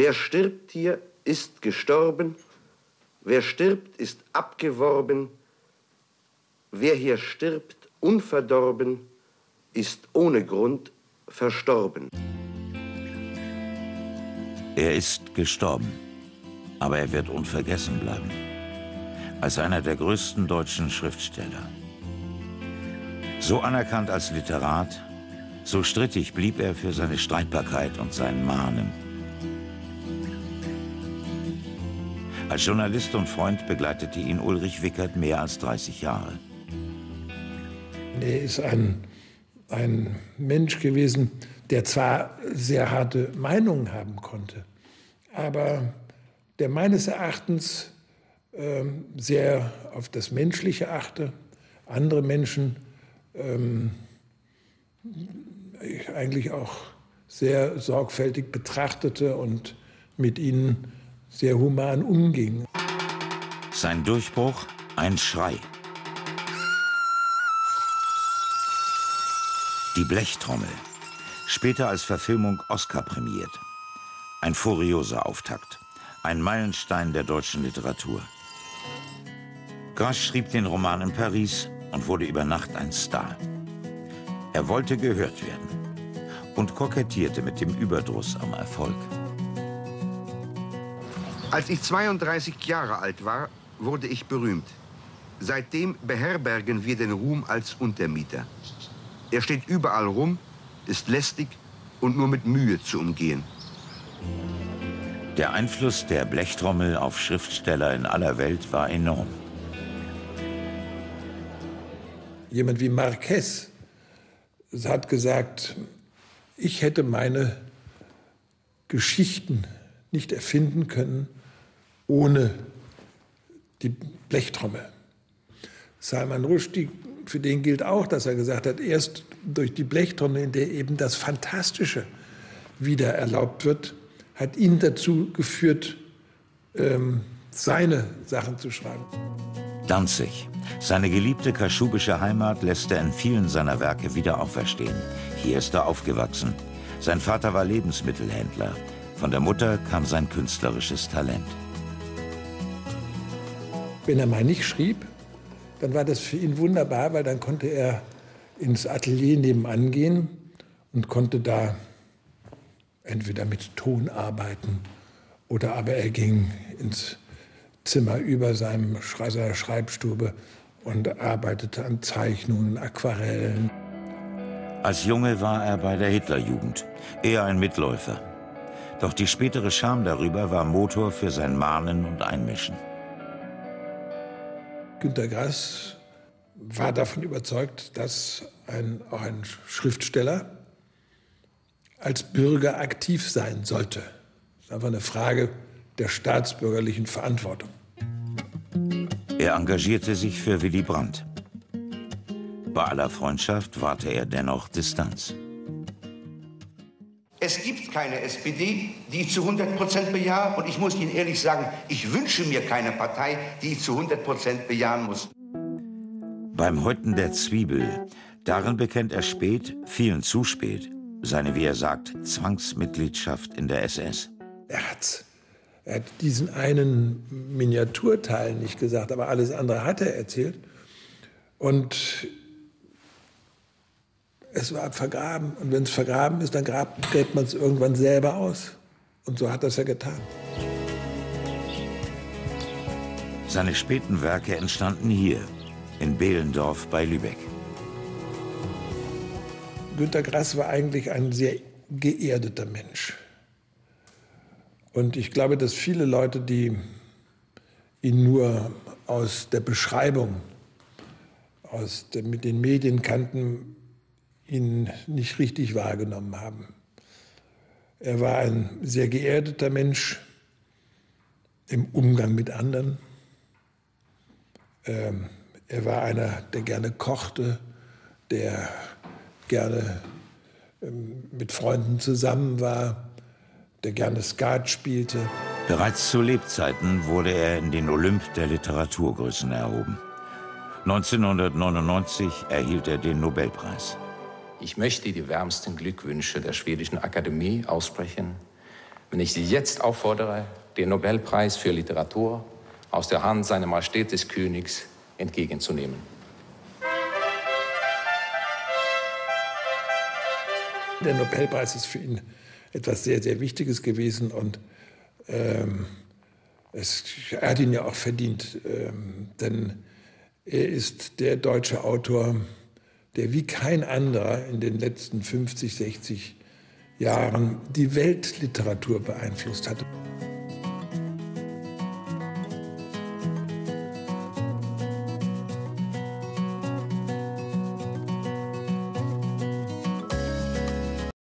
Wer stirbt hier, ist gestorben. Wer stirbt, ist abgeworben. Wer hier stirbt, unverdorben, ist ohne Grund verstorben. Er ist gestorben, aber er wird unvergessen bleiben. Als einer der größten deutschen Schriftsteller. So anerkannt als Literat, so strittig blieb er für seine Streitbarkeit und sein Mahnen. Als Journalist und Freund begleitete ihn Ulrich Wickert mehr als 30 Jahre. Er ist ein Mensch gewesen, der zwar sehr harte Meinungen haben konnte, aber der meines Erachtens sehr auf das Menschliche achte, andere Menschen eigentlich auch sehr sorgfältig betrachtete und mit ihnen sehr human umging. Sein Durchbruch, ein Schrei. Die Blechtrommel, später als Verfilmung Oscar prämiert. Ein furioser Auftakt, ein Meilenstein der deutschen Literatur. Grass schrieb den Roman in Paris und wurde über Nacht ein Star. Er wollte gehört werden und kokettierte mit dem Überdruss am Erfolg. Als ich 32 Jahre alt war, wurde ich berühmt. Seitdem beherbergen wir den Ruhm als Untermieter. Er steht überall rum, ist lästig und nur mit Mühe zu umgehen. Der Einfluss der Blechtrommel auf Schriftsteller in aller Welt war enorm. Jemand wie Marquez hat gesagt, ich hätte meine Geschichten nicht erfinden können, ohne die Blechtrommel. Salman Rushdie, für den gilt auch, dass er gesagt hat, erst durch die Blechtrommel, in der eben das Fantastische wieder erlaubt wird, hat ihn dazu geführt, seine Sachen zu schreiben. Danzig, seine geliebte kaschubische Heimat, lässt er in vielen seiner Werke wieder auferstehen. Hier ist er aufgewachsen. Sein Vater war Lebensmittelhändler. Von der Mutter kam sein künstlerisches Talent. Wenn er mal nicht schrieb, dann war das für ihn wunderbar, weil dann konnte er ins Atelier nebenan gehen und konnte da entweder mit Ton arbeiten oder aber er ging ins Zimmer über seinem Schreibstube und arbeitete an Zeichnungen, Aquarellen. Als Junge war er bei der Hitlerjugend, eher ein Mitläufer. Doch die spätere Scham darüber war Motor für sein Mahnen und Einmischen. Günter Grass war davon überzeugt, dass auch ein Schriftsteller als Bürger aktiv sein sollte. Das ist einfach eine Frage der staatsbürgerlichen Verantwortung. Er engagierte sich für Willy Brandt. Bei aller Freundschaft wahrte er dennoch Distanz. Es gibt keine SPD, die ich zu 100% bejahe. Und ich muss Ihnen ehrlich sagen, ich wünsche mir keine Partei, die ich zu 100% bejahen muss. Beim Häuten der Zwiebel, darin bekennt er spät, vielen zu spät, seine, wie er sagt, Zwangsmitgliedschaft in der SS. Er hat diesen einen Miniaturteil nicht gesagt, aber alles andere hat er erzählt. Und es war vergraben. Und wenn es vergraben ist, dann gräbt man es irgendwann selber aus. Und so hat das er getan. Seine späten Werke entstanden hier, in Behlendorf bei Lübeck. Günter Grass war eigentlich ein sehr geerdeter Mensch. Und ich glaube, dass viele Leute, die ihn nur aus der Beschreibung, mit den Medien kannten, ihn nicht richtig wahrgenommen haben. Er war ein sehr geerdeter Mensch im Umgang mit anderen. Er war einer, der gerne kochte, der gerne mit Freunden zusammen war, der gerne Skat spielte. Bereits zu Lebzeiten wurde er in den Olymp der Literaturgrößen erhoben. 1999 erhielt er den Nobelpreis. Ich möchte die wärmsten Glückwünsche der Schwedischen Akademie aussprechen Wenn ich Sie jetzt auffordere, den Nobelpreis für Literatur aus der Hand seiner Majestät des Königs entgegenzunehmen. Der Nobelpreis ist für ihn etwas sehr, sehr Wichtiges gewesen und er hat ihn ja auch verdient, denn er ist der deutsche Autor, der wie kein anderer in den letzten 50, 60 Jahren die Weltliteratur beeinflusst hat.